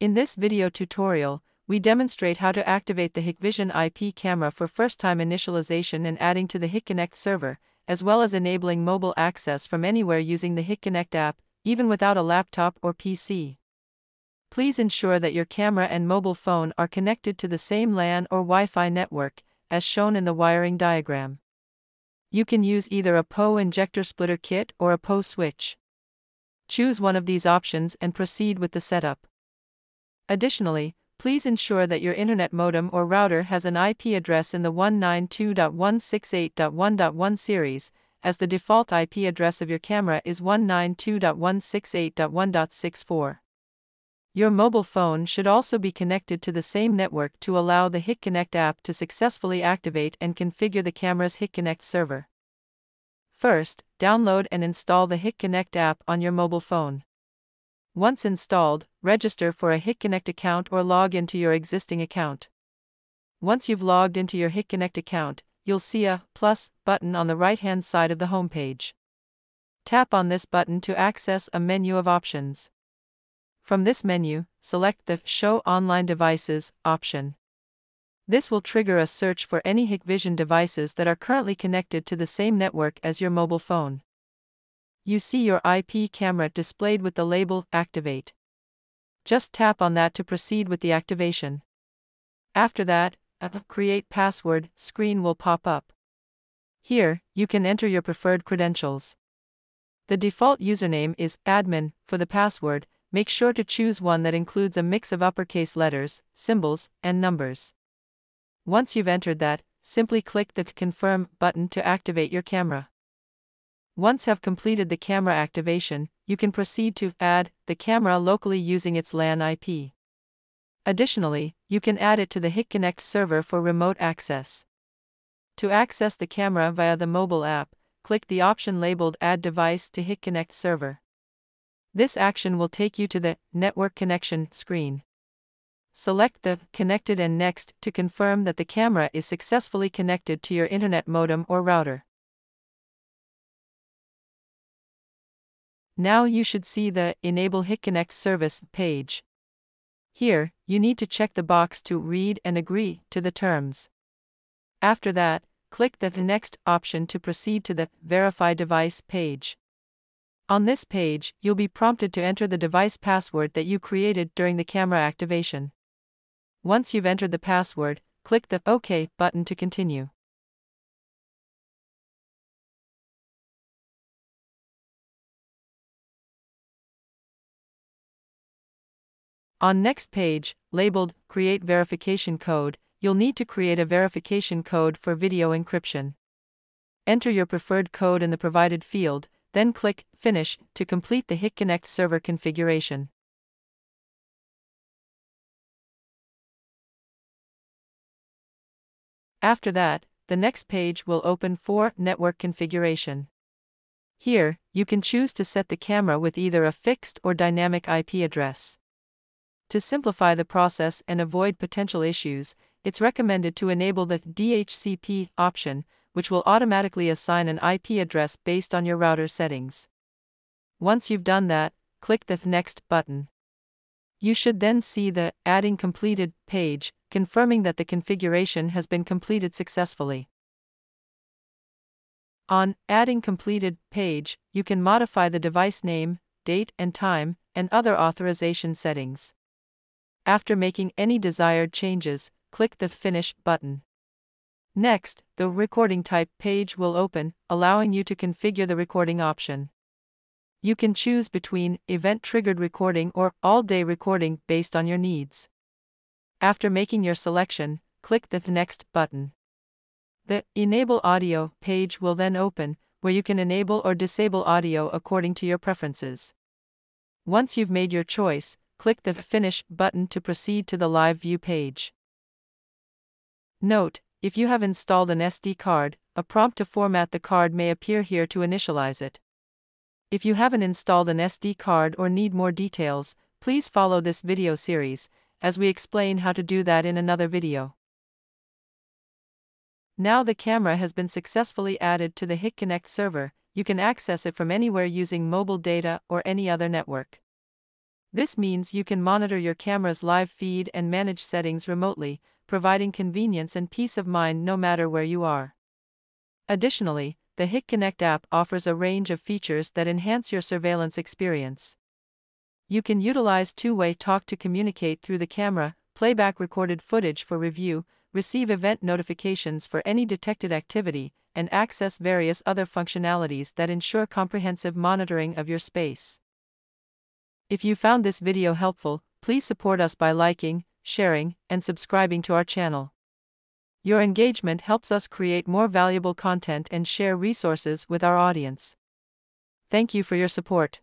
In this video tutorial, we demonstrate how to activate the Hikvision IP camera for first-time initialization and adding to the Hik-Connect server, as well as enabling mobile access from anywhere using the Hik-Connect app, even without a laptop or PC. Please ensure that your camera and mobile phone are connected to the same LAN or Wi-Fi network, as shown in the wiring diagram. You can use either a PoE injector splitter kit or a PoE switch. Choose one of these options and proceed with the setup. Additionally, please ensure that your internet modem or router has an IP address in the 192.168.1.1 series, as the default IP address of your camera is 192.168.1.64. Your mobile phone should also be connected to the same network to allow the Hik-Connect app to successfully activate and configure the camera's Hik-Connect server. First, download and install the Hik-Connect app on your mobile phone. Once installed, register for a Hik-Connect account or log into your existing account. Once you've logged into your Hik-Connect account, you'll see a plus button on the right-hand side of the homepage. Tap on this button to access a menu of options. From this menu, select the Show Online Devices option. This will trigger a search for any Hikvision devices that are currently connected to the same network as your mobile phone. You see your IP camera displayed with the label Activate. Just tap on that to proceed with the activation. After that, a Create Password screen will pop up. Here, you can enter your preferred credentials. The default username is admin. For the password, make sure to choose one that includes a mix of uppercase letters, symbols, and numbers. Once you've entered that, simply click the Confirm button to activate your camera. Once have completed the camera activation, you can proceed to add the camera locally using its LAN IP. Additionally, you can add it to the Hik-Connect server for remote access. To access the camera via the mobile app, click the option labeled Add Device to Hik-Connect Server. This action will take you to the Network Connection screen. Select the Connected and Next to confirm that the camera is successfully connected to your internet modem or router. Now you should see the Enable Hik-Connect Service page. Here, you need to check the box to read and agree to the terms. After that, click the Next option to proceed to the Verify Device page. On this page, you'll be prompted to enter the device password that you created during the camera activation. Once you've entered the password, click the OK button to continue. On next page, labeled Create Verification Code, you'll need to create a verification code for video encryption. Enter your preferred code in the provided field, then click Finish to complete the Hik-Connect server configuration. After that, the next page will open for Network Configuration. Here, you can choose to set the camera with either a fixed or dynamic IP address. To simplify the process and avoid potential issues, it's recommended to enable the DHCP option, which will automatically assign an IP address based on your router settings. Once you've done that, click the Next button. You should then see the Adding Completed page, confirming that the configuration has been completed successfully. On Adding Completed page, you can modify the device name, date and time, and other authorization settings. After making any desired changes, click the Finish button. Next, the Recording Type page will open, allowing you to configure the recording option. You can choose between event-triggered recording or all-day recording based on your needs. After making your selection, click the Next button. The Enable Audio page will then open, where you can enable or disable audio according to your preferences. Once you've made your choice, click the Finish button to proceed to the Live View page. Note, if you have installed an SD card, a prompt to format the card may appear here to initialize it. If you haven't installed an SD card or need more details, please follow this video series, as we explain how to do that in another video. Now the camera has been successfully added to the Hik-Connect server. You can access it from anywhere using mobile data or any other network. This means you can monitor your camera's live feed and manage settings remotely, providing convenience and peace of mind no matter where you are. Additionally, the Hik-Connect app offers a range of features that enhance your surveillance experience. You can utilize two-way talk to communicate through the camera, playback recorded footage for review, receive event notifications for any detected activity, and access various other functionalities that ensure comprehensive monitoring of your space. If you found this video helpful, please support us by liking, sharing, and subscribing to our channel. Your engagement helps us create more valuable content and share resources with our audience. Thank you for your support.